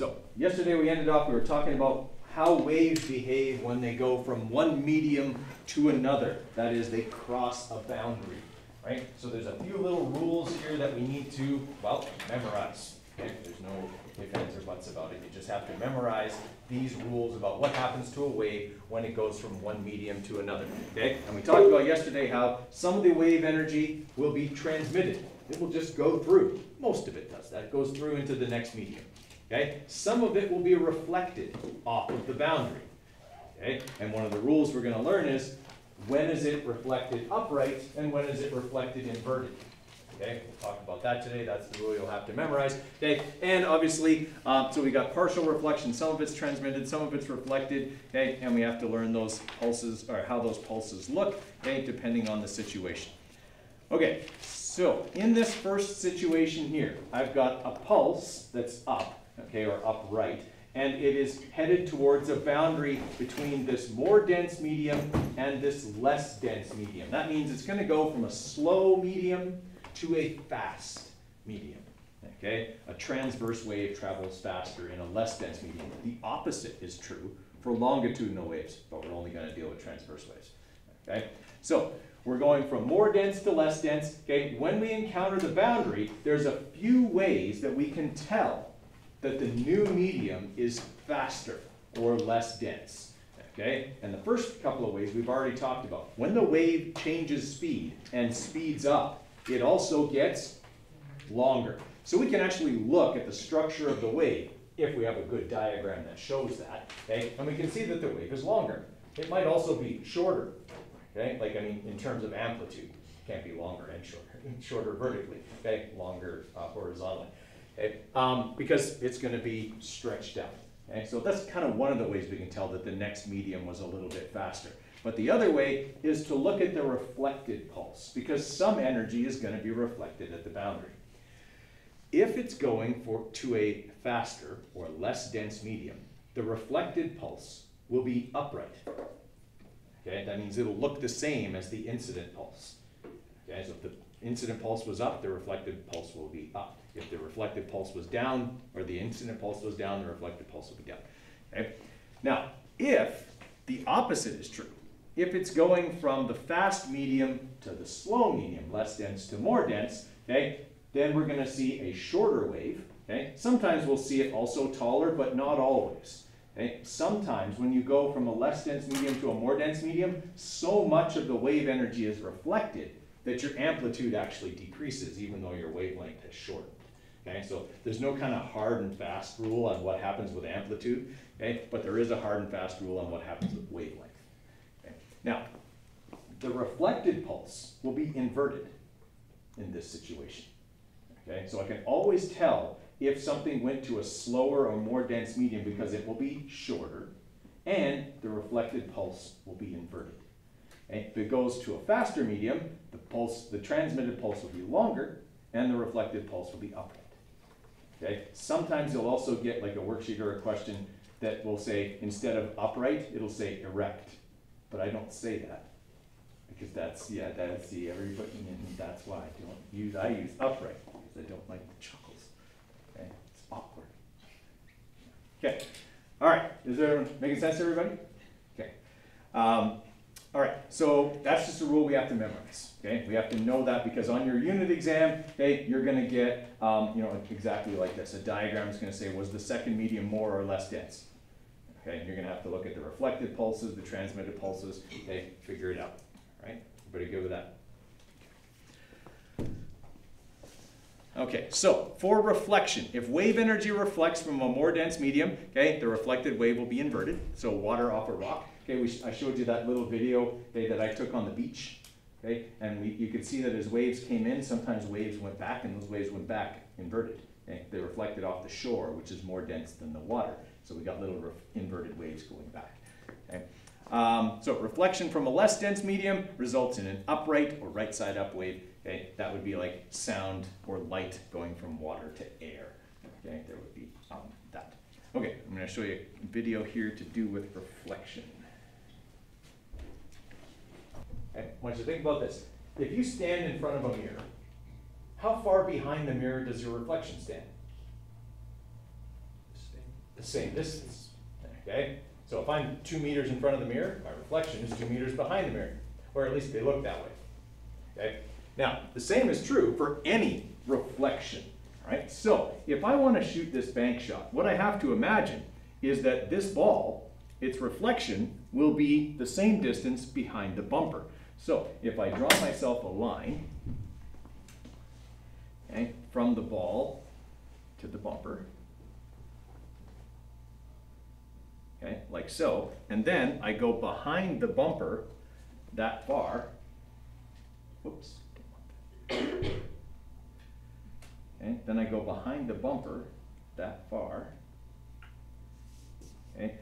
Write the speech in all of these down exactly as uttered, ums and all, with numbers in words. So yesterday we ended off, we were talking about how waves behave when they go from one medium to another. That is, they cross a boundary, right? So there's a few little rules here that we need to, well, memorize. Okay? There's no ifs, ands, or buts about it. You just have to memorize these rules about what happens to a wave when it goes from one medium to another. Okay? And we talked about yesterday how some of the wave energy will be transmitted. It will just go through. Most of it does. That goes through into the next medium. Okay? Some of it will be reflected off of the boundary. Okay? And one of the rules we're going to learn is when is it reflected upright and when is it reflected inverted. Okay? We'll talk about that today. That's the rule you'll have to memorize. Okay? And obviously, um, so we got partial reflection. Some of it's transmitted, some of it's reflected. Okay? And we have to learn those pulses, or how those pulses look, okay, depending on the situation. Okay, so in this first situation here, I've got a pulse that's up. Okay, or upright, and it is headed towards a boundary between this more dense medium and this less dense medium. That means it's going to go from a slow medium to a fast medium. Okay, a transverse wave travels faster in a less dense medium. The opposite is true for longitudinal waves, but we're only going to deal with transverse waves. Okay, so we're going from more dense to less dense. Okay, when we encounter the boundary, there's a few ways that we can tell that the new medium is faster or less dense, okay? And the first couple of ways we've already talked about. When the wave changes speed and speeds up, it also gets longer. So we can actually look at the structure of the wave if we have a good diagram that shows that, okay? And we can see that the wave is longer. It might also be shorter, okay? Like, I mean, in terms of amplitude, it can't be longer and shorter. Shorter vertically, okay? Longer uh, horizontally. Um, because it's going to be stretched out. Okay? So that's kind of one of the ways we can tell that the next medium was a little bit faster. But the other way is to look at the reflected pulse, because some energy is going to be reflected at the boundary. If it's going for, to a faster or less dense medium, the reflected pulse will be upright. Okay? That means it'll look the same as the incident pulse. Okay? So if the incident pulse was up, the reflected pulse will be up. If the reflected pulse was down, or the incident pulse was down, the reflected pulse will be down. Okay? Now, if the opposite is true, if it's going from the fast medium to the slow medium, less dense to more dense, okay, then we're going to see a shorter wave. Okay? Sometimes we'll see it also taller, but not always. Okay? Sometimes when you go from a less dense medium to a more dense medium, so much of the wave energy is reflected that your amplitude actually decreases, even though your wavelength is short. Okay, so there's no kind of hard and fast rule on what happens with amplitude, okay, but there is a hard and fast rule on what happens with wavelength. Okay? Now, the reflected pulse will be inverted in this situation. Okay? So I can always tell if something went to a slower or more dense medium because it will be shorter and the reflected pulse will be inverted. Okay? If it goes to a faster medium, the pulse, the transmitted pulse will be longer and the reflected pulse will be upright. Okay? Sometimes you'll also get like a worksheet or a question that will say, instead of upright, it'll say erect. But I don't say that because that's, yeah, that's the everybody, and that's why I don't use, I use upright because I don't like the chuckles. Okay? It's awkward. Okay. All right. Is there making sense to everybody? Okay. Um, All right, so that's just a rule we have to memorize. Okay, we have to know that because on your unit exam, okay, you're going to get, um, you know, exactly like this. A diagram is going to say, was the second medium more or less dense? Okay, and you're going to have to look at the reflected pulses, the transmitted pulses. Okay, figure it out. All right, everybody good with that? Okay, so for reflection, if wave energy reflects from a more dense medium, okay, the reflected wave will be inverted. So water off a rock. Okay, we sh I showed you that little video, okay, that I took on the beach, okay, and we, you could see that as waves came in, sometimes waves went back, and those waves went back inverted. Okay? They reflected off the shore, which is more dense than the water, so we got little ref inverted waves going back. Okay? Um, so reflection from a less dense medium results in an upright or right side up wave. Okay? That would be like sound or light going from water to air. Okay? There would be um, that. Okay, I'm going to show you a video here to do with reflection. Okay, I want you to think about this. If you stand in front of a mirror, how far behind the mirror does your reflection stand? the same distance. Okay? So if I'm two meters in front of the mirror, my reflection is two meters behind the mirror, or at least they look that way. Okay? Now, the same is true for any reflection. Right? So if I want to shoot this bank shot, what I have to imagine is that this ball, its reflection, will be the same distance behind the bumper. So if I draw myself a line, okay, from the ball to the bumper, okay, like so, and then I go behind the bumper that far, whoops, okay, then I go behind the bumper that far, okay,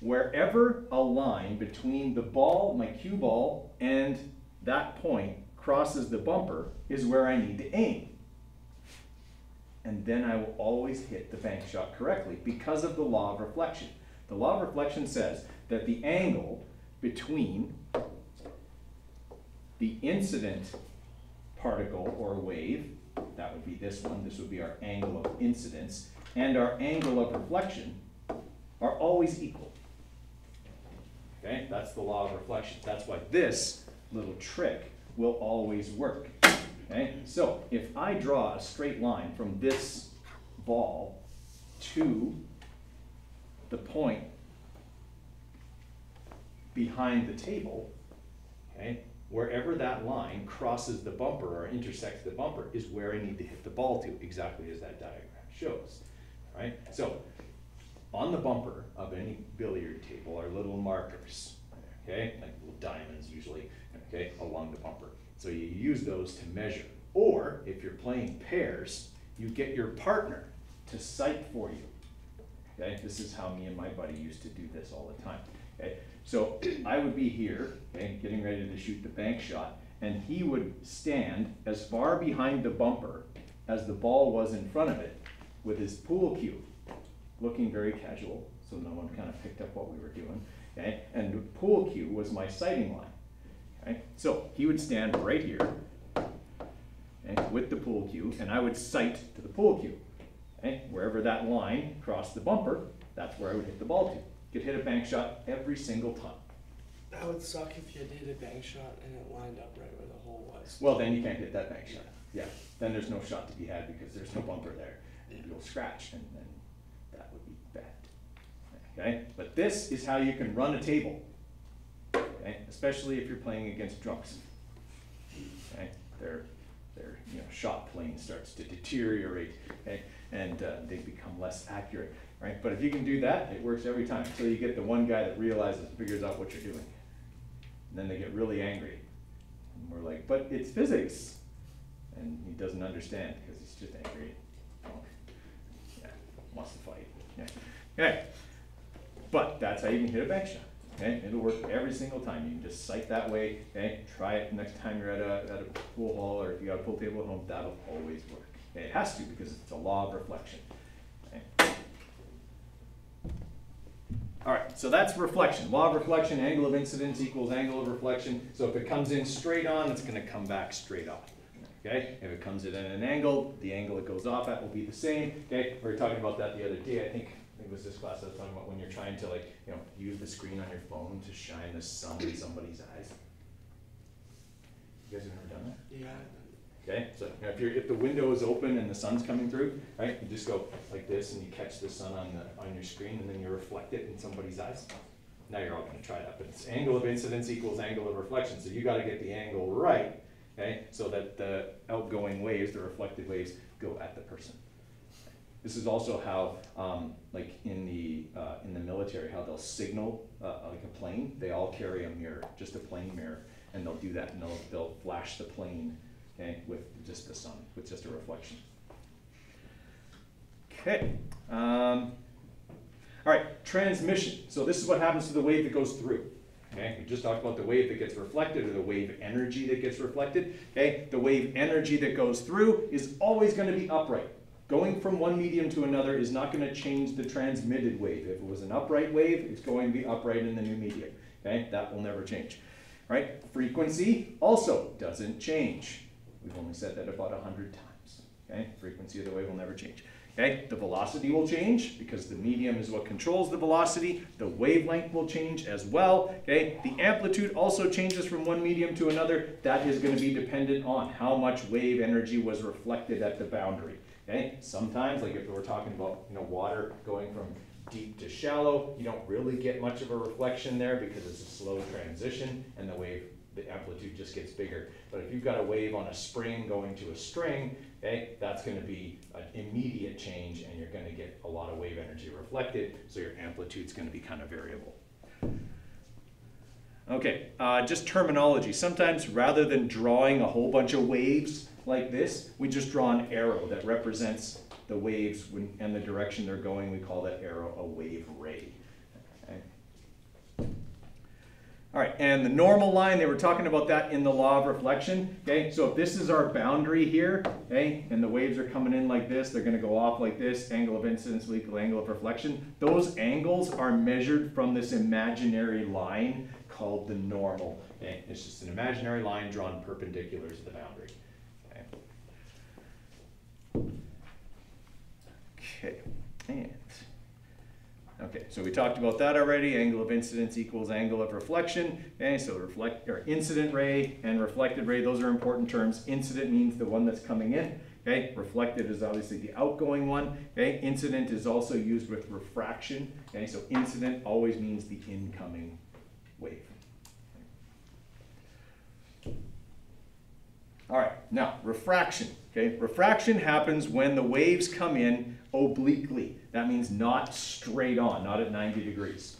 wherever a line between the ball, my cue ball, and that point crosses the bumper is where I need to aim. And then I will always hit the bank shot correctly because of the law of reflection. The law of reflection says that the angle between the incident particle or wave, that would be this one, this would be our angle of incidence, and our angle of reflection are always equal. Okay, that's the law of reflection. That's why this little trick will always work. Okay? So if I draw a straight line from this ball to the point behind the table, okay, wherever that line crosses the bumper or intersects the bumper is where I need to hit the ball to, exactly as that diagram shows. All right? So on the bumper of any billiard table are little markers, okay, like little diamonds usually, okay, along the bumper. So you use those to measure. Or if you're playing pairs, you get your partner to sight for you. Okay, this is how me and my buddy used to do this all the time. Okay, so I would be here, okay, getting ready to shoot the bank shot, and he would stand as far behind the bumper as the ball was in front of it with his pool cue, looking very casual, so no one kind of picked up what we were doing. Okay, and the pool cue was my sighting line. Okay, so he would stand right here, okay, with the pool cue, and I would sight to the pool cue. Okay, wherever that line crossed the bumper, that's where I would hit the ball to. Could hit a bank shot every single time. That would suck if you did a bank shot and it lined up right where the hole was. Well, then you can't hit that bank shot. Yeah, then there's no shot to be had because there's no bumper there. You'll scratch, and then that would be bad. Okay, but this is how you can run a table. Okay? Especially if you're playing against drunks. Okay? Their, their you know, shot plane starts to deteriorate, okay? And uh, they become less accurate. Right? But if you can do that, it works every time until you get the one guy that realizes, figures out what you're doing. And then they get really angry. And we're like, but it's physics. And he doesn't understand because he's just angry. Yeah, wants to fight. Yeah. Okay. But that's how you can hit a bank shot. Okay? It'll work every single time. You can just sight that way. Okay? Try it next time you're at a, at a pool hall, or if you got a pool table at home, that'll always work. Okay? It has to because it's a law of reflection. Okay? All right, so that's reflection. Law of reflection, angle of incidence equals angle of reflection. So if it comes in straight on, it's going to come back straight on. Okay? If it comes in at an angle, the angle it goes off at will be the same. Okay? We were talking about that the other day, I think. I think it was this class I was talking about when you're trying to, like, you know, use the screen on your phone to shine the sun in somebody's eyes. You guys have never done that? Yeah. Okay, so you know, if, you're, if the window is open and the sun's coming through, right, you just go like this and you catch the sun on the on your screen and then you reflect it in somebody's eyes. Now you're all going to try that, but it's angle of incidence equals angle of reflection. So you got to get the angle right, okay, so that the outgoing waves, the reflected waves, go at the person. This is also how, um, like in the uh, in the military, how they'll signal uh, like a plane. They all carry a mirror, just a plane mirror, and they'll do that and they'll they'll flash the plane. Okay, with just the sun, with just a reflection. Okay. Um, all right, transmission. So this is what happens to the wave that goes through. Okay, we just talked about the wave that gets reflected, or the wave energy that gets reflected. Okay, the wave energy that goes through is always going to be upright. Going from one medium to another is not going to change the transmitted wave. If it was an upright wave, it's going to be upright in the new medium. Okay, that will never change. All right, frequency also doesn't change. We've only said that about a hundred times. Okay? Frequency of the wave will never change. Okay? The velocity will change because the medium is what controls the velocity. The wavelength will change as well. Okay? The amplitude also changes from one medium to another. That is going to be dependent on how much wave energy was reflected at the boundary. Okay? Sometimes, like if we're talking about you know, water going from deep to shallow, you don't really get much of a reflection there because it's a slow transition and the wave, the amplitude just gets bigger. But if you've got a wave on a spring going to a string, okay, that's going to be an immediate change and you're going to get a lot of wave energy reflected, so your amplitude's going to be kind of variable. Okay, uh, just terminology. Sometimes rather than drawing a whole bunch of waves like this, we just draw an arrow that represents the waves and the direction they're going. We call that arrow a wave ray. All right, and the normal line, they were talking about that in the law of reflection, okay? So if this is our boundary here, okay, and the waves are coming in like this, they're gonna go off like this, angle of incidence will equal angle of reflection. Those angles are measured from this imaginary line called the normal. Okay? It's just an imaginary line drawn perpendicular to the boundary. Okay, okay. and... Okay, so we talked about that already. Angle of incidence equals angle of reflection. Okay, so reflect, or incident ray and reflected ray, those are important terms. Incident means the one that's coming in. Okay, reflected is obviously the outgoing one. Okay, incident is also used with refraction. Okay, so incident always means the incoming wave. All right, now refraction. Okay, refraction happens when the waves come in obliquely. That means not straight on, not at ninety degrees.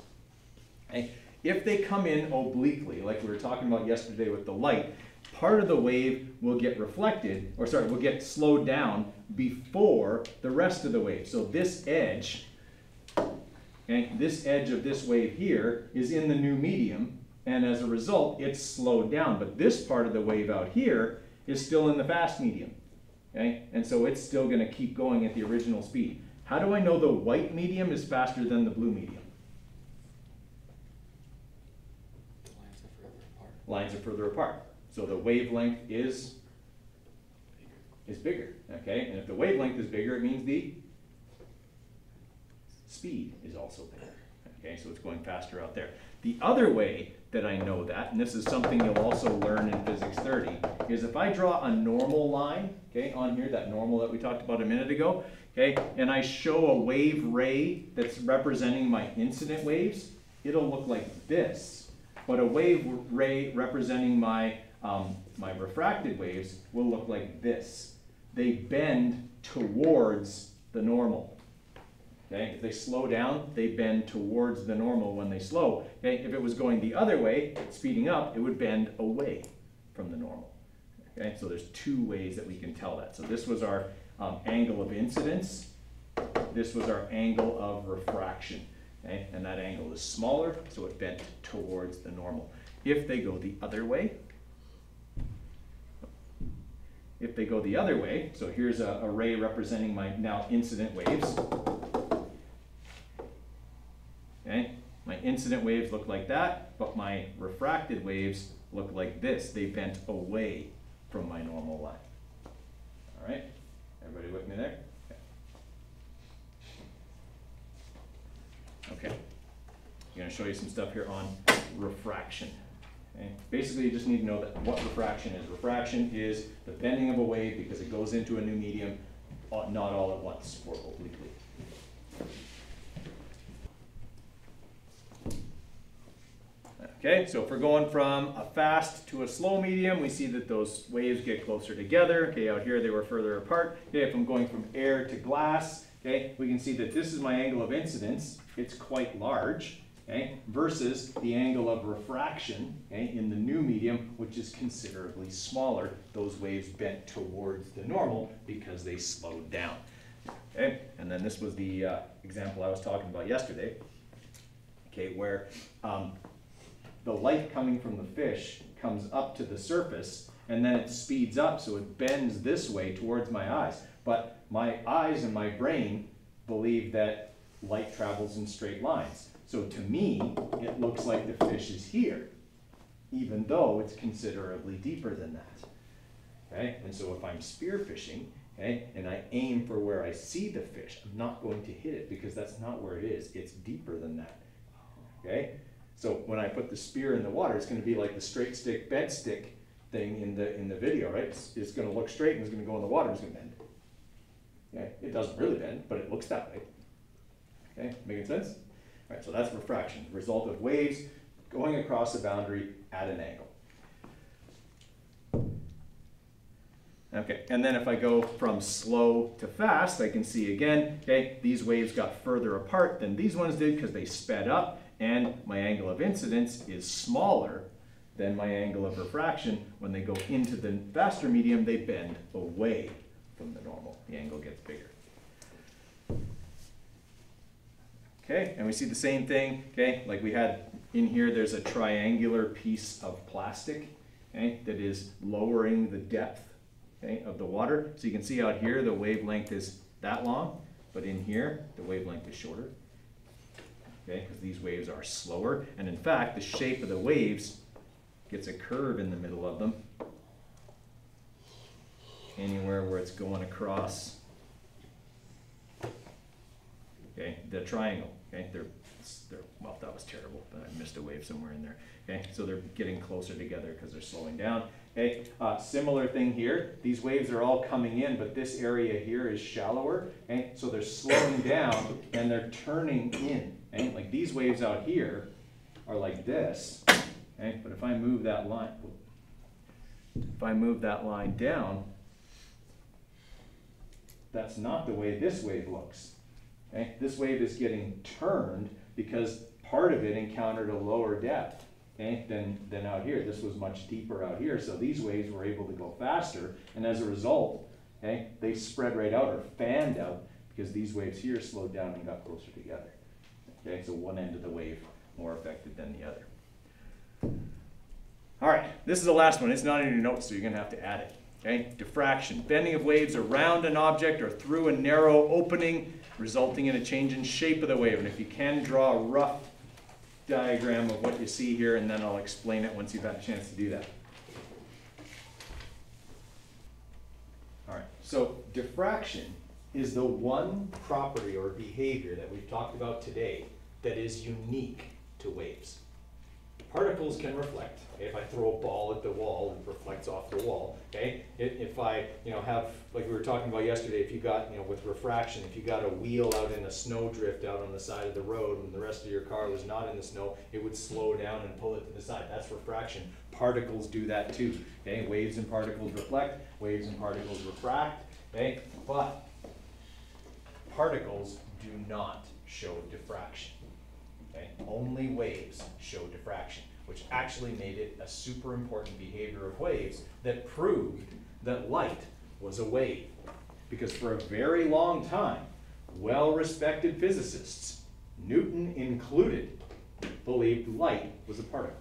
Okay? If they come in obliquely, like we were talking about yesterday with the light, part of the wave will get reflected, or sorry, will get slowed down before the rest of the wave. So this edge, okay, this edge of this wave here is in the new medium, and as a result, it's slowed down. But this part of the wave out here is still in the fast medium. Okay? And so it's still going to keep going at the original speed. How do I know the white medium is faster than the blue medium? The lines are further apart. Lines are further apart. So the wavelength is bigger. Is bigger. Okay? And if the wavelength is bigger, it means the speed is also bigger. Okay? So it's going faster out there. The other way that I know that, and this is something you'll also learn in Physics thirty, is if I draw a normal line, okay, on here, that normal that we talked about a minute ago, okay, and I show a wave ray that's representing my incident waves, it'll look like this. But a wave ray representing my, um, my refracted waves will look like this. They bend towards the normal. Okay? If they slow down, they bend towards the normal when they slow. Okay? If it was going the other way, speeding up, it would bend away from the normal. Okay? So there's two ways that we can tell that. So this was our um, angle of incidence. This was our angle of refraction. Okay? And that angle is smaller, so it bent towards the normal. If they go the other way, if they go the other way, so here's a, a ray representing my now incident waves. Okay? My incident waves look like that, but my refracted waves look like this. They bent away from my normal line. All right? Everybody with me there? Okay. Okay. I'm going to show you some stuff here on refraction. Okay? Basically, you just need to know that what refraction is. Refraction is the bending of a wave because it goes into a new medium, not all at once or obliquely. Okay, so if we're going from a fast to a slow medium, we see that those waves get closer together. Okay, out here they were further apart. Okay, if I'm going from air to glass, okay, we can see that this is my angle of incidence. It's quite large, okay, versus the angle of refraction, okay, in the new medium, which is considerably smaller. Those waves bent towards the normal because they slowed down. Okay, and then this was the uh, example I was talking about yesterday, okay, where um, the light coming from the fish comes up to the surface and then it speeds up, so it bends this way towards my eyes. But my eyes and my brain believe that light travels in straight lines. So to me, it looks like the fish is here, even though it's considerably deeper than that. Okay? And so if I'm spear fishing okay? And I aim for where I see the fish. I'm not going to hit it because that's not where it is. It's deeper than that, okay? So when I put the spear in the water, it's going to be like the straight stick, bed stick thing in the, in the video, right? It's, it's going to look straight and it's going to go in the water and it's going to bend. Okay? It doesn't really bend, but it looks that way. Okay? Making sense? All right, so that's refraction, result of waves going across a boundary at an angle. Okay, and then if I go from slow to fast, I can see again, okay, these waves got further apart than these ones did because they sped up, and my angle of incidence is smaller than my angle of refraction. When they go into the faster medium, they bend away from the normal. The angle gets bigger. Okay, and we see the same thing, okay, like we had in here, there's a triangular piece of plastic, okay, that is lowering the depth, okay, of the water. So you can see out here, the wavelength is that long, but in here, the wavelength is shorter, okay, because these waves are slower. And in fact, the shape of the waves gets a curve in the middle of them, anywhere where it's going across. Okay, the triangle, okay, they're, they're, well, that was terrible, but I missed a wave somewhere in there, okay, so they're getting closer together because they're slowing down, okay, uh, similar thing here, these waves are all coming in, but this area here is shallower, okay, so they're slowing down and they're turning in, okay, like these waves out here are like this, okay, but if I move that line, if I move that line down, that's not the way this wave looks. Okay. This wave is getting turned because part of it encountered a lower depth, okay, than, than out here. This was much deeper out here, so these waves were able to go faster, and as a result, okay, they spread right out or fanned out because these waves here slowed down and got closer together. Okay, so one end of the wave more affected than the other. All right, this is the last one. It's not in your notes, so you're going to have to add it. Okay, diffraction, bending of waves around an object or through a narrow opening, resulting in a change in shape of the wave. And if you can, draw a rough diagram of what you see here, and then I'll explain it once you've had a chance to do that. All right, so diffraction is the one property or behavior that we've talked about today that is unique to waves. Particles can reflect. Okay? If I throw a ball at the wall, it reflects off the wall. Okay? If I, you know, have, like we were talking about yesterday, if you got, you know, with refraction, if you got a wheel out in a snowdrift out on the side of the road and the rest of your car was not in the snow, it would slow down and pull it to the side. That's refraction. Particles do that too. Okay? Waves and particles reflect. Waves and particles refract. Okay? But particles do not show diffraction. Okay? Only waves show diffraction, which actually made it a super important behavior of waves that proved that light was a wave. Because for a very long time, well-respected physicists, Newton included, believed light was a particle.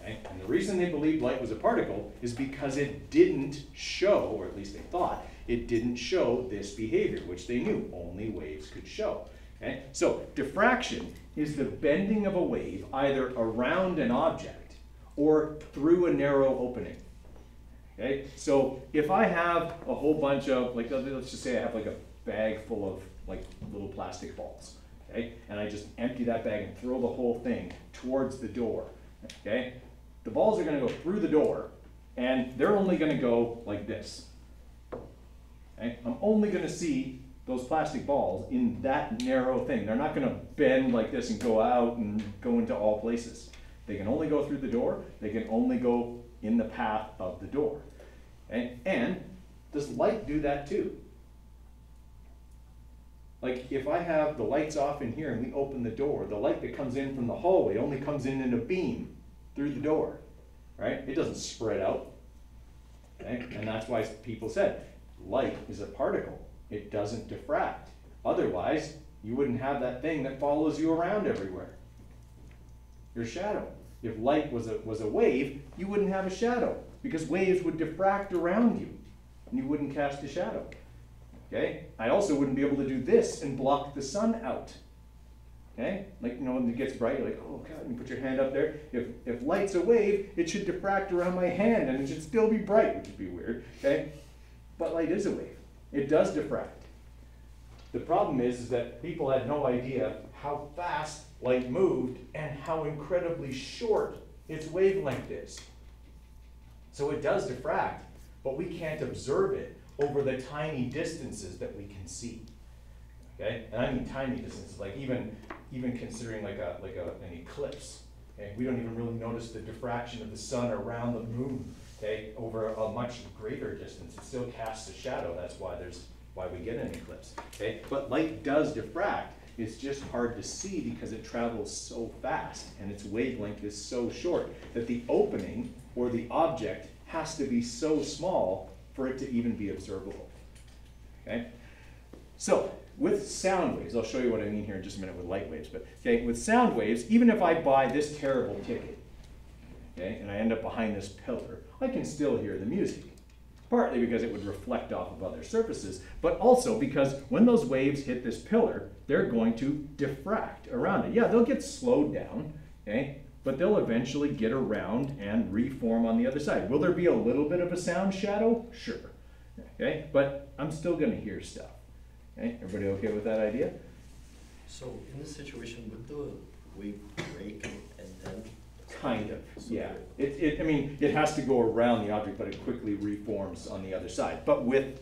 Okay? And the reason they believed light was a particle is because it didn't show, or at least they thought, it didn't show this behavior, which they knew only waves could show. Okay? So diffraction is the bending of a wave either around an object or through a narrow opening. Okay? So if I have a whole bunch of, like, let's just say I have like a bag full of like little plastic balls, okay, and I just empty that bag and throw the whole thing towards the door. Okay? The balls are going to go through the door, and they're only going to go like this. Okay? I'm only going to see those plastic balls in that narrow thing. They're not going to bend like this and go out and go into all places. They can only go through the door. They can only go in the path of the door. And, and does light do that too? Like if I have the lights off in here and we open the door, the light that comes in from the hallway only comes in in a beam through the door, right? It doesn't spread out. Okay? And that's why people said light is a particle. It doesn't diffract. Otherwise, you wouldn't have that thing that follows you around everywhere. Your shadow. If light was a, was a wave, you wouldn't have a shadow because waves would diffract around you and you wouldn't catch the shadow. Okay? I also wouldn't be able to do this and block the sun out. Okay? Like, you know, when it gets bright, you're like, oh God, and you put your hand up there. If, if light's a wave, it should diffract around my hand and it should still be bright, which would be weird. Okay? but light is a wave. It does diffract. The problem is, is that people had no idea how fast light moved and how incredibly short its wavelength is. So it does diffract, but we can't observe it over the tiny distances that we can see. Okay? And I mean tiny distances, like even, even considering like, a, like a, an eclipse. Okay? We don't even really notice the diffraction of the sun around the moon, okay, over a much greater distance. It still casts a shadow. That's why there's why we get an eclipse. Okay? But light does diffract. It's just hard to see because it travels so fast and its wavelength is so short that the opening or the object has to be so small for it to even be observable. Okay? So with sound waves, I'll show you what I mean here in just a minute with light waves, but okay, with sound waves, even if I buy this terrible ticket, okay, and I end up behind this pillar, I can still hear the music. Partly because it would reflect off of other surfaces, but also because when those waves hit this pillar, they're going to diffract around it. Yeah, they'll get slowed down, okay, but they'll eventually get around and reform on the other side. Will there be a little bit of a sound shadow? Sure, okay, but I'm still gonna hear stuff. Okay, everybody okay with that idea? So in this situation, would the wave break and then? Kind of, yeah. It, it, I mean, it has to go around the object, but it quickly reforms on the other side, but with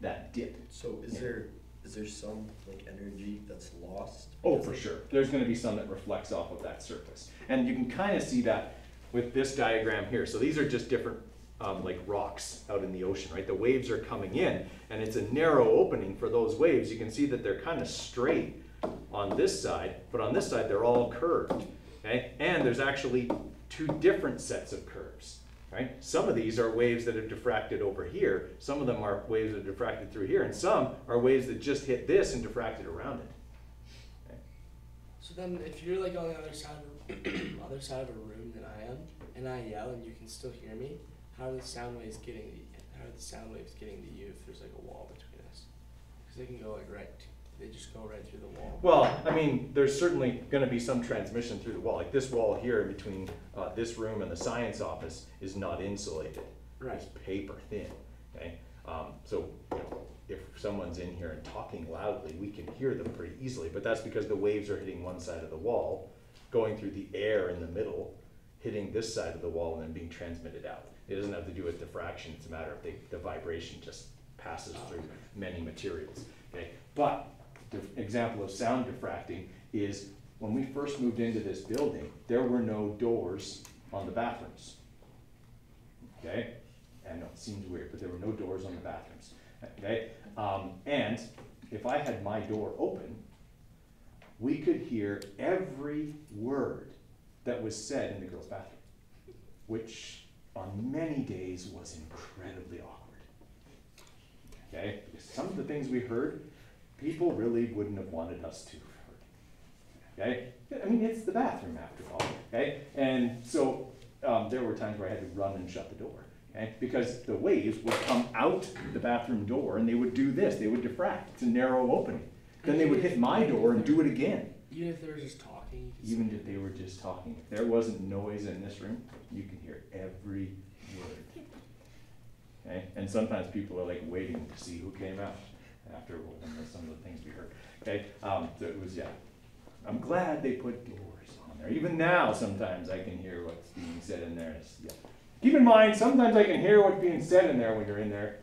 that dip. So is yeah. there is there some like energy that's lost? Oh, for sure. There's going to be some that reflects off of that surface, and you can kind of see that with this diagram here. So these are just different um, like rocks out in the ocean, right? The waves are coming in, and it's a narrow opening for those waves. You can see that they're kind of straight on this side, but on this side they're all curved. Okay? And there's actually two different sets of curves. Right? Some of these are waves that have diffracted over here, some of them are waves that have diffracted through here, and some are waves that just hit this and diffracted around it. Okay? So then if you're like on the other side of other side of a room than I am, and I yell and you can still hear me, how are the sound waves getting to, how are the sound waves getting to you if there's like a wall between us? Because they can go like right to They just go right through the wall. Well, I mean, there's certainly going to be some transmission through the wall. Like this wall here in between uh, this room and the science office is not insulated. Right. It's paper thin. Okay? Um, so you know, if someone's in here and talking loudly, we can hear them pretty easily. But that's because the waves are hitting one side of the wall, going through the air in the middle, hitting this side of the wall, and then being transmitted out. It doesn't have to do with diffraction. It's a matter of the, the vibration just passes oh, through okay. many materials. Okay? But example of sound diffracting is when we first moved into this building, there were no doors on the bathrooms. Okay? I know it seems weird, but there were no doors on the bathrooms. Okay? Um, and if I had my door open, we could hear every word that was said in the girls' bathroom, which on many days was incredibly awkward. Okay? Because some of the things we heard, people really wouldn't have wanted us to. Okay? I mean, it's the bathroom after all. Okay? And so um, there were times where I had to run and shut the door. Okay? Because the waves would come out the bathroom door and they would do this. They would diffract. It's a narrow opening. Then they would hit my door and do it again. Even if they were just talking? Even if they were just talking. If there wasn't noise in this room, you can hear every word. Okay? And sometimes people are like waiting to see who came out. After some of the things we heard, okay, um, so it was yeah. I'm glad they put doors on there. Even now, sometimes I can hear what's being said in there. It's, yeah. Keep in mind, sometimes I can hear what's being said in there when you're in there.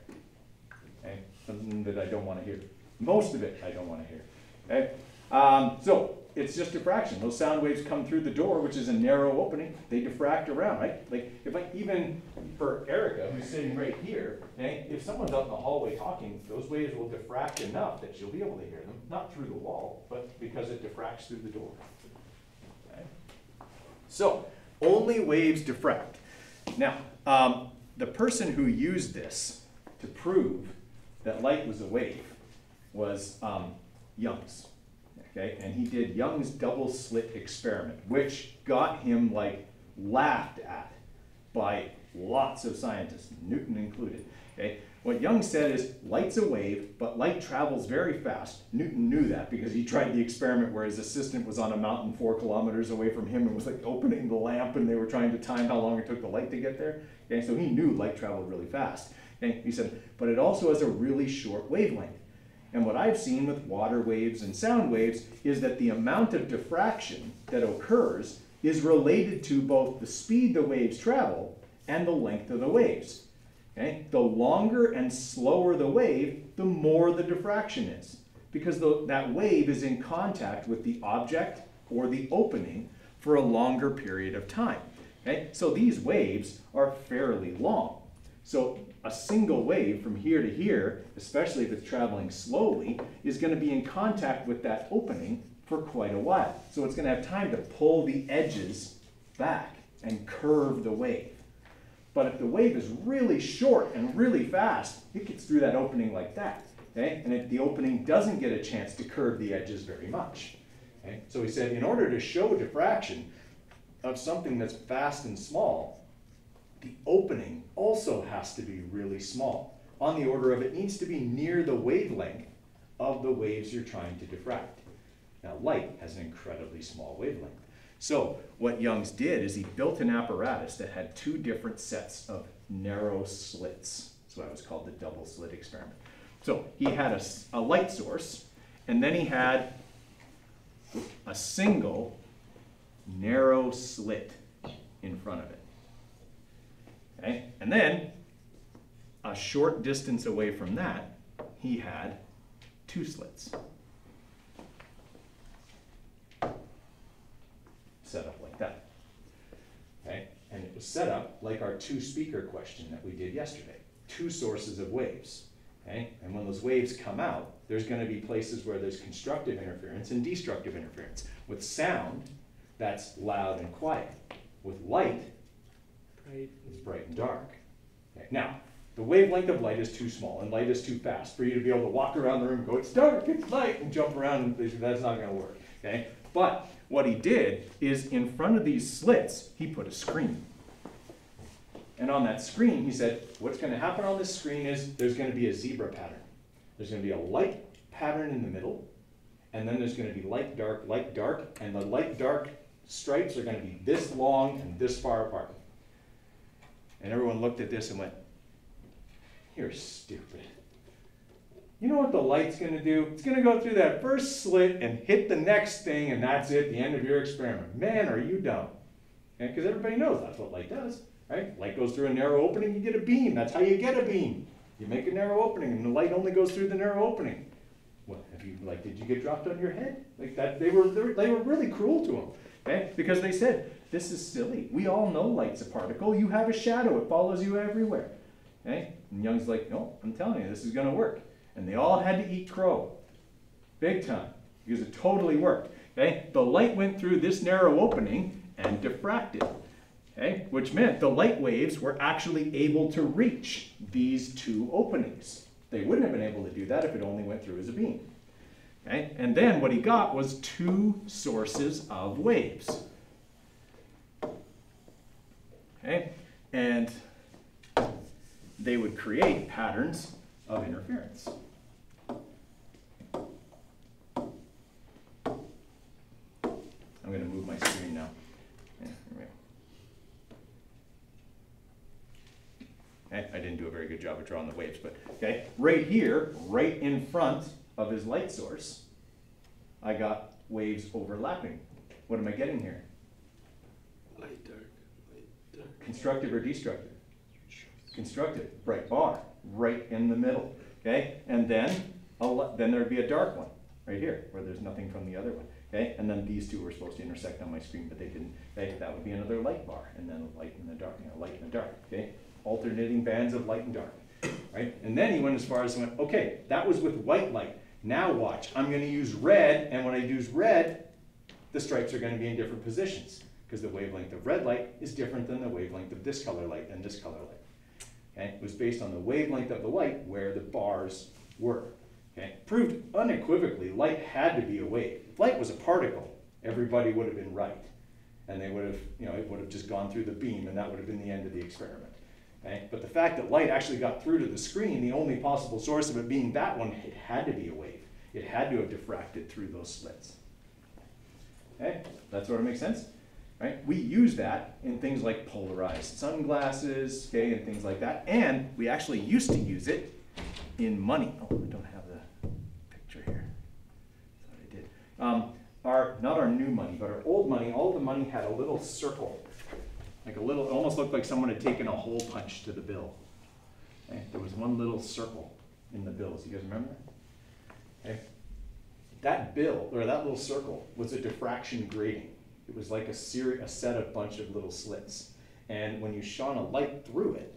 Okay, something that I don't want to hear. Most of it I don't want to hear. Okay, um, so it's just diffraction. Those sound waves come through the door, which is a narrow opening. They diffract around, right? Like if I even for Erica, who's sitting right here, okay, if someone's out in the hallway talking, those waves will diffract enough that she'll be able to hear them, not through the wall, but because it diffracts through the door. Okay? So only waves diffract. Now, um, the person who used this to prove that light was a wave was um, Young's. Okay, and he did Young's double slit experiment, which got him like laughed at by lots of scientists, Newton included. Okay, what Young said is light's a wave, but light travels very fast. Newton knew that because he tried the experiment where his assistant was on a mountain four kilometers away from him and was like opening the lamp and they were trying to time how long it took the light to get there. Okay, so he knew light traveled really fast. Okay? He said, but it also has a really short wavelength. And what I've seen with water waves and sound waves is that the amount of diffraction that occurs is related to both the speed the waves travel and the length of the waves. Okay? The longer and slower the wave, the more the diffraction is, because the, that wave is in contact with the object or the opening for a longer period of time. Okay? So these waves are fairly long. So a single wave from here to here, especially if it's traveling slowly, is going to be in contact with that opening for quite a while. So it's going to have time to pull the edges back and curve the wave. But if the wave is really short and really fast, it gets through that opening like that. Okay? And if the opening doesn't get a chance to curve the edges very much. Okay? So he said, in order to show diffraction of something that's fast and small, the opening also has to be really small. On the order of, it needs to be near the wavelength of the waves you're trying to diffract. Now, light has an incredibly small wavelength. So what Youngs did is he built an apparatus that had two different sets of narrow slits. That's why it was called the double slit experiment. So he had a, a light source, and then he had a single narrow slit in front of it. Okay? And then, a short distance away from that, he had two slits set up like that. Okay? And it was set up like our two-speaker question that we did yesterday. Two sources of waves. Okay? And when those waves come out, there's going to be places where there's constructive interference and destructive interference. With sound, that's loud and quiet. With light, it's bright and dark. Okay. Now, the wavelength of light is too small, and light is too fast for you to be able to walk around the room and go, it's dark, it's light, and jump around, and that's not going to work. Okay? But what he did is, in front of these slits, he put a screen. And on that screen, he said, what's going to happen on this screen is there's going to be a zebra pattern. There's going to be a light pattern in the middle, and then there's going to be light, dark, light, dark, and the light, dark stripes are going to be this long and this far apart. And everyone looked at this and went, you're stupid. You know what the light's going to do? It's going to go through that first slit and hit the next thing, and that's it, the end of your experiment. Man, are you dumb. Because everybody knows that's what light does. Right? Light goes through a narrow opening, you get a beam. That's how you get a beam. You make a narrow opening, and the light only goes through the narrow opening. Well, if you, like, did you get dropped on your head? Like that, they were, they were really cruel to him. Okay? Because they said, this is silly. We all know light's a particle. You have a shadow. It follows you everywhere. Okay? And Young's like, no, I'm telling you, this is going to work. And they all had to eat crow. Big time. Because it totally worked. Okay? The light went through this narrow opening and diffracted. Okay? Which meant the light waves were actually able to reach these two openings. They wouldn't have been able to do that if it only went through as a beam. Okay? And then what he got was two sources of waves. Okay? And they would create patterns of interference. I'm going to move my screen now. Yeah, here we okay, I didn't do a very good job of drawing the waves, but okay, right here, right in front of his light source, I got waves overlapping. What am I getting here? Light dark. Constructive or destructive? Constructive, bright bar, right in the middle, okay? And then, then there'd be a dark one, right here, where there's nothing from the other one, okay? And then these two were supposed to intersect on my screen, but they didn't. Okay? That would be another light bar, and then a light and a dark, and a light and a dark, okay? Alternating bands of light and dark, right? And then he went as far as he went, okay, that was with white light. Now watch, I'm gonna use red, and when I use red, the stripes are gonna be in different positions, because the wavelength of red light is different than the wavelength of this color light and this color light. Okay? It was based on the wavelength of the light where the bars were. Okay? Proved unequivocally light had to be a wave. If light was a particle, everybody would have been right. And they would have, you know, it would have just gone through the beam, and that would have been the end of the experiment. Okay? But the fact that light actually got through to the screen, the only possible source of it being that one, it had to be a wave. It had to have diffracted through those slits. Okay? That sort of makes sense? right? We use that in things like polarized sunglasses, okay, and things like that. And we actually used to use it in money. Oh, I don't have the picture here. I thought I did. Um, our, not our new money, but our old money, all the money had a little circle. Like a little, it almost looked like someone had taken a hole punch to the bill. Okay? There was one little circle in the bills. You guys remember? Okay. That bill, or that little circle, was a diffraction grating. It was like a, a set of bunch of little slits. And when you shone a light through it,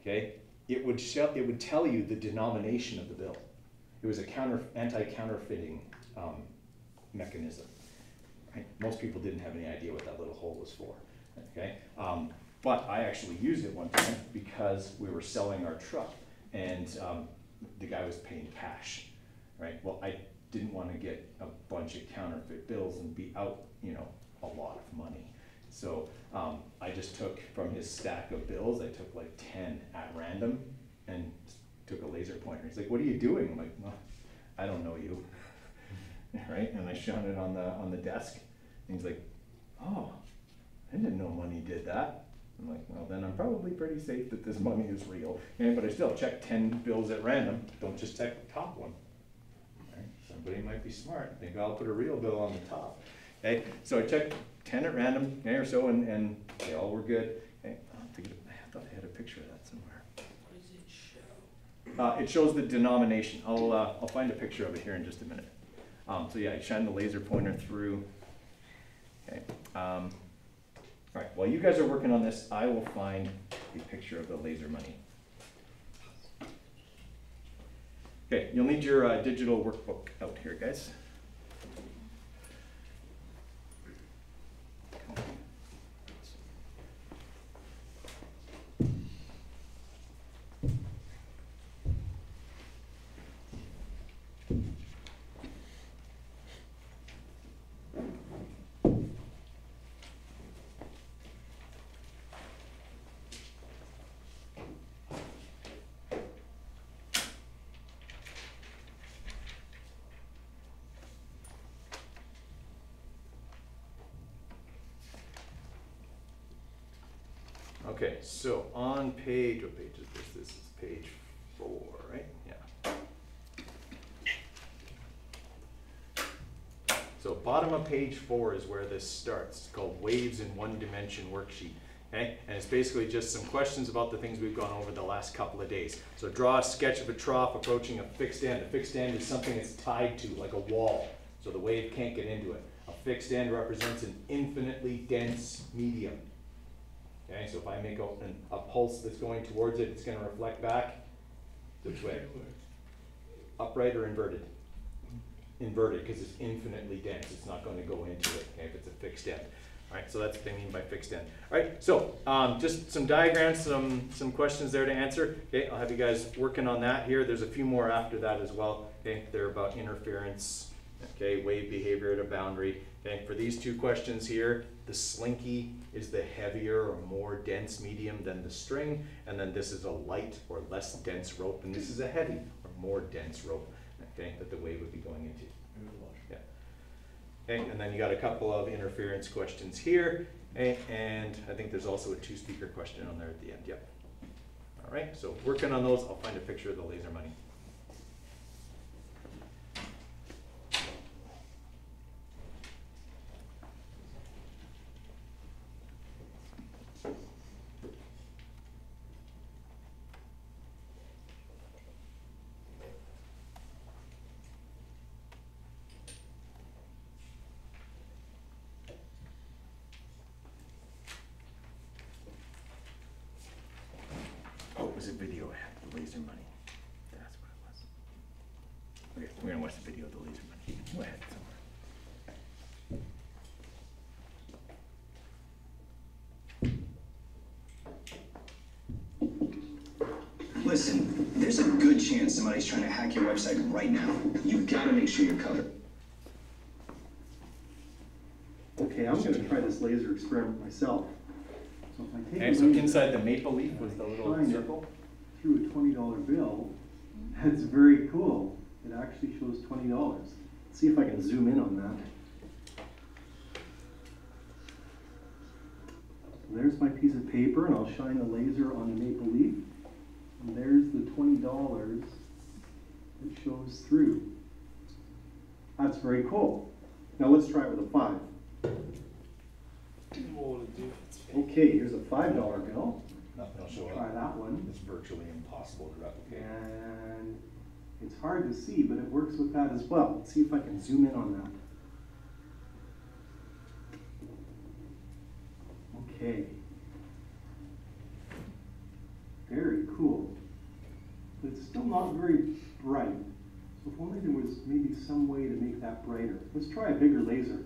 okay, it would, it would tell you the denomination of the bill. It was a counter anti-counterfeiting um, mechanism. Right? Most people didn't have any idea what that little hole was for. Okay? Um, but I actually used it one time because we were selling our truck and um, the guy was paying cash. Right? Well, I didn't want to get a bunch of counterfeit bills and be out, you know, a lot of money. So um, I just took from his stack of bills, I took like ten at random and took a laser pointer. He's like, what are you doing? I'm like, well, I don't know you, right? And I shone it on the, on the desk. And he's like, oh, I didn't know money did that. I'm like, well, then I'm probably pretty safe that this money is real. Yeah, but I still check ten bills at random. Don't just check the top one. Somebody might be smart. Maybe I'll put a real bill on the top. Okay, so I checked ten at random, okay, or so, and, and they all were good. Okay. I, don't think it, I thought I had a picture of that somewhere. What does it show? Uh, it shows the denomination. I'll, uh, I'll find a picture of it here in just a minute. Um, so yeah, I shine the laser pointer through. Okay. Um, all right, while you guys are working on this, I will find a picture of the laser money. Okay, you'll need your uh, digital workbook out here, guys. Okay, so on page, what page is this? This is page four, right? Yeah. So bottom of page four is where this starts. It's called Waves in One Dimension Worksheet. Okay, and it's basically just some questions about the things we've gone over the last couple of days. So draw a sketch of a trough approaching a fixed end. A fixed end is something that's tied to, like a wall, so the wave can't get into it. A fixed end represents an infinitely dense medium. Okay, so if I make open a pulse that's going towards it, it's going to reflect back. Which way? Upright or inverted? Inverted, because it's infinitely dense. It's not going to go into it, okay, if it's a fixed end. All right, so that's what they mean by fixed end. All right, so um, just some diagrams, some, some questions there to answer. Okay, I'll have you guys working on that here. There's a few more after that as well. Okay, they're about interference, okay, wave behavior at a boundary. Okay, for these two questions here, the slinky is the heavier or more dense medium than the string, and then this is a light or less dense rope, and this is a heavy or more dense rope, okay, that the wave would be going into. Yeah. Okay, and then you got a couple of interference questions here, okay, and I think there's also a two-speaker question on there at the end. Yep. All right, so working on those, I'll find a picture of the laser money. A video I had, the laser money. That's what it was. Okay, we're gonna watch the video of the laser money. Go ahead, somewhere. Listen, there's a good chance somebody's trying to hack your website right now. You've got to make sure you're covered. Okay, I'm gonna try this laser experiment myself. So okay, so inside the maple leaf was the little circle. Through a twenty dollar bill, that's very cool. It actually shows twenty dollars. Let's see if I can zoom in on that. there's my piece of paper, and I'll shine a laser on the maple leaf. And there's the twenty dollars that shows through. That's very cool. Now let's try it with a five. Okay, here's a five dollar bill. Nothing will show up. Try that one. It's virtually impossible to replicate. And it's hard to see, but it works with that as well. Let's see if I can zoom in on that. Okay. Very cool. But it's still not very bright. So if only there was maybe some way to make that brighter. Let's try a bigger laser.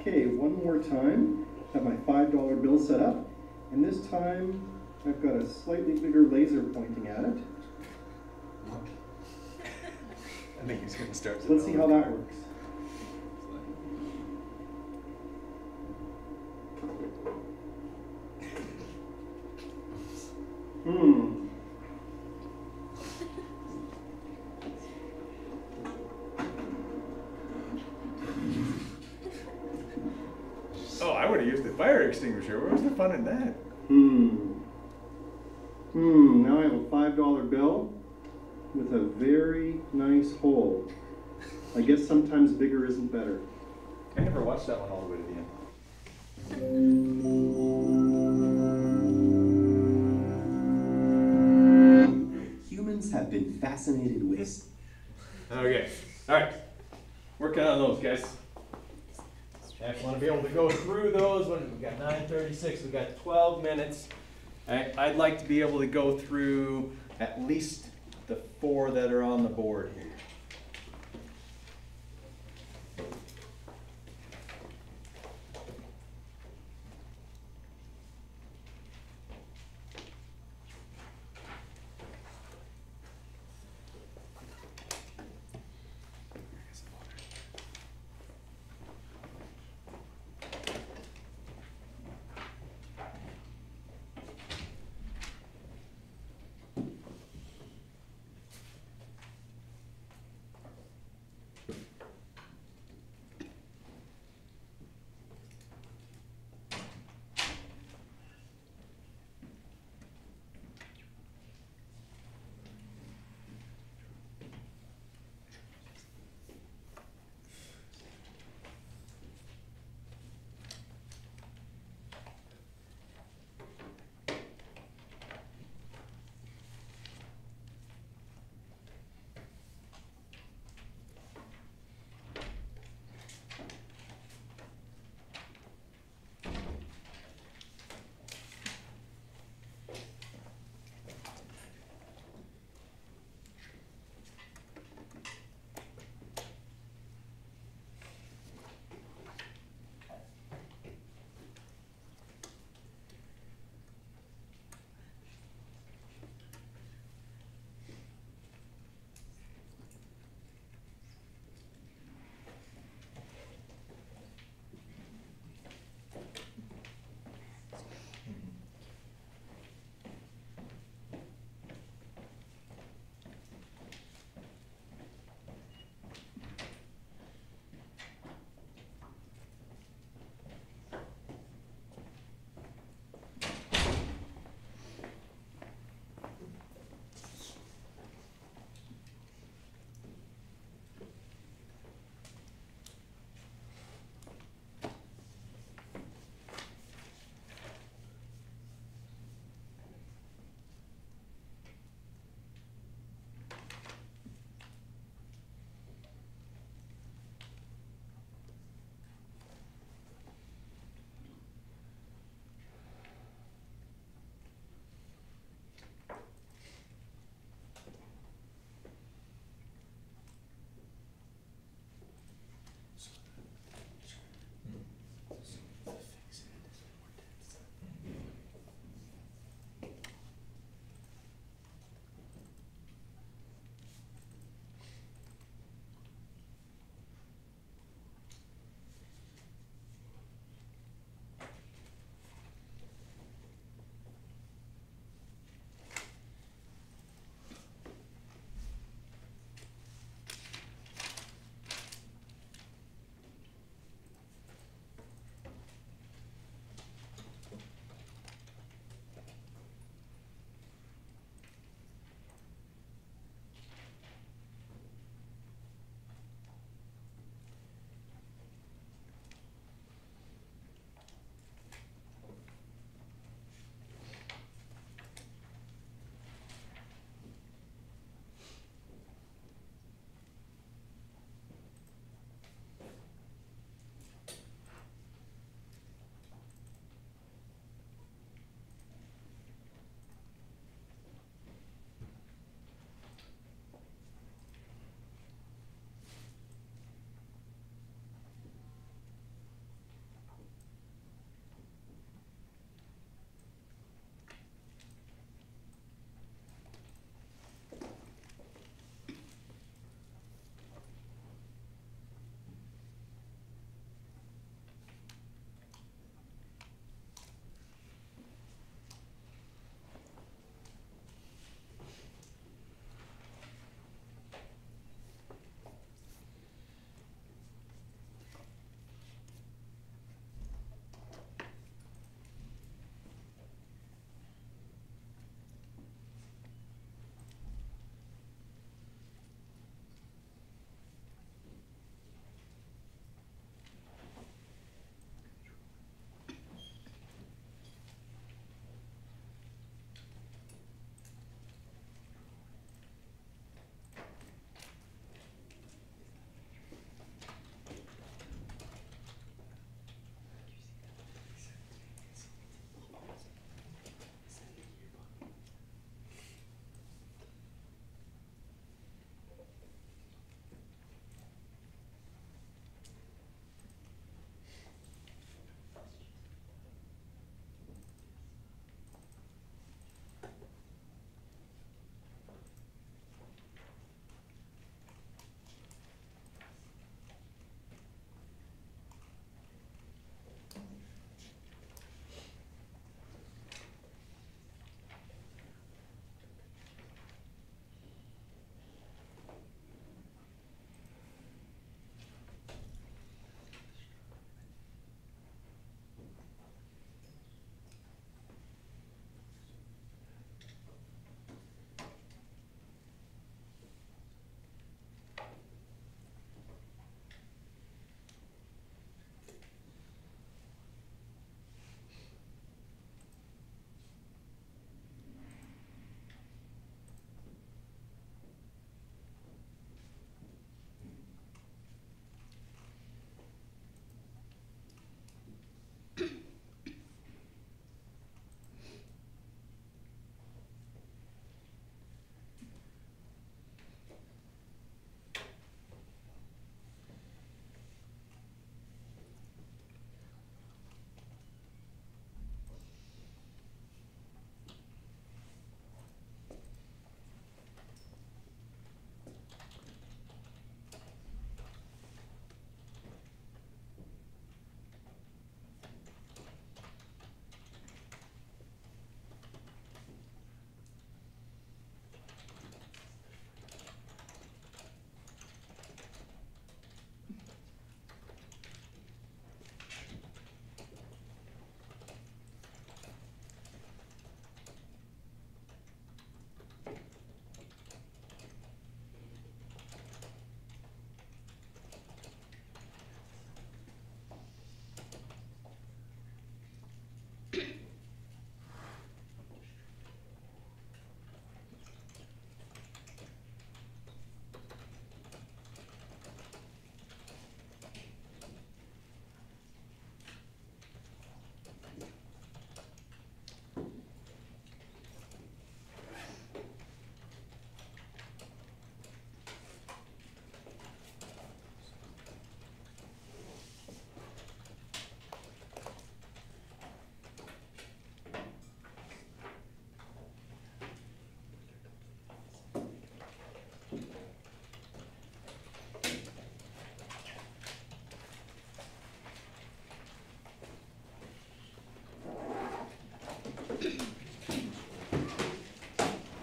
Okay, one more time. I have my five dollar bill set up. And this time, I've got a slightly bigger laser pointing at it. I think he's going to start. Let's see how that works. Hmm. Oh, I would have used the fire extinguisher. What was the fun in that? Hmm. Hmm. Now I have a five dollar bill with a very nice hole. I guess sometimes bigger isn't better. I never watched that one all the way to the end. Humans have been fascinated with. Okay, all right. Working on those, guys. I want to be able to go through those. We've got nine thirty-six, we've got twelve minutes. I, I'd like to be able to go through at least the four that are on the board here.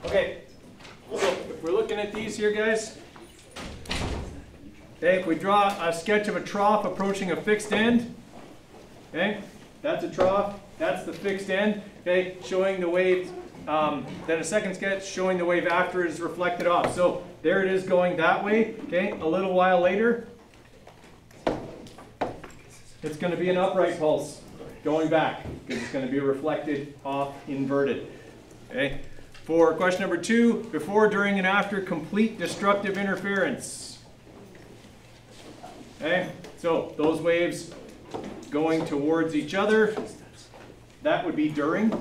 Okay, so if we're looking at these here, guys, okay, if we draw a sketch of a trough approaching a fixed end, okay, that's a trough, that's the fixed end, okay, showing the wave, um, then a second sketch showing the wave after it is reflected off. So there it is going that way, okay, a little while later, it's going to be an upright pulse going back, because it's going to be reflected off inverted, okay. For question number two, before, during, and after complete destructive interference. Okay, so those waves going towards each other, that would be during.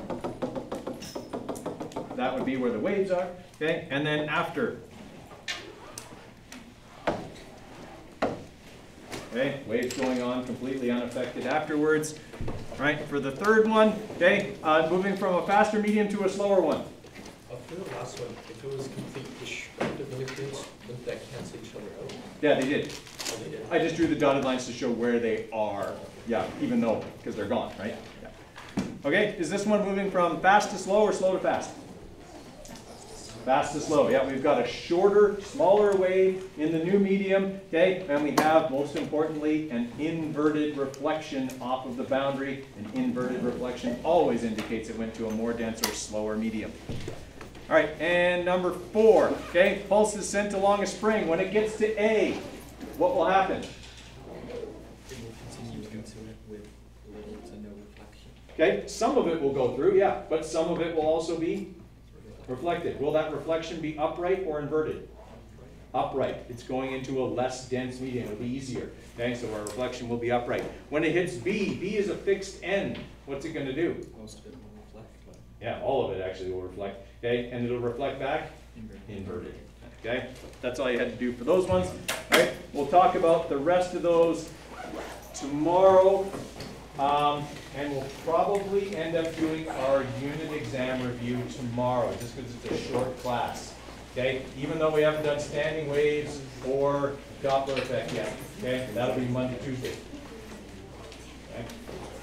That would be where the waves are, okay, and then after. Okay, waves going on completely unaffected afterwards. All right, for the third one, okay, uh, moving from a faster medium to a slower one. After the last one, if it was complete destructive interference, wouldn't that cancel each other out? Yeah, they did. I just drew the dotted lines to show where they are. Yeah, even though, because they're gone, right? Yeah. Okay, is this one moving from fast to slow or slow to fast? Fast to slow, yeah. We've got a shorter, smaller wave in the new medium, okay? And we have, most importantly, an inverted reflection off of the boundary. An inverted reflection always indicates it went to a more dense or slower medium. All right, and number four, okay? Pulse is sent along a spring. When it gets to A, what will happen? It will continue into it with little to no reflection. Okay, some of it will go through, yeah, but some of it will also be reflected. Will that reflection be upright or inverted? Upright. It's going into a less dense medium. It'll be easier. Okay, so our reflection will be upright. When it hits B, B is a fixed end. What's it going to do? Most of it will reflect. Yeah, all of it actually will reflect. Okay, and it'll reflect back? Inverted. Okay, that's all you had to do for those ones. All right, we'll talk about the rest of those tomorrow, um, and we'll probably end up doing our unit exam review tomorrow, just because it's a short class. Okay, even though we haven't done standing waves or Doppler effect yet. Okay, that'll be Monday, Tuesday. Okay.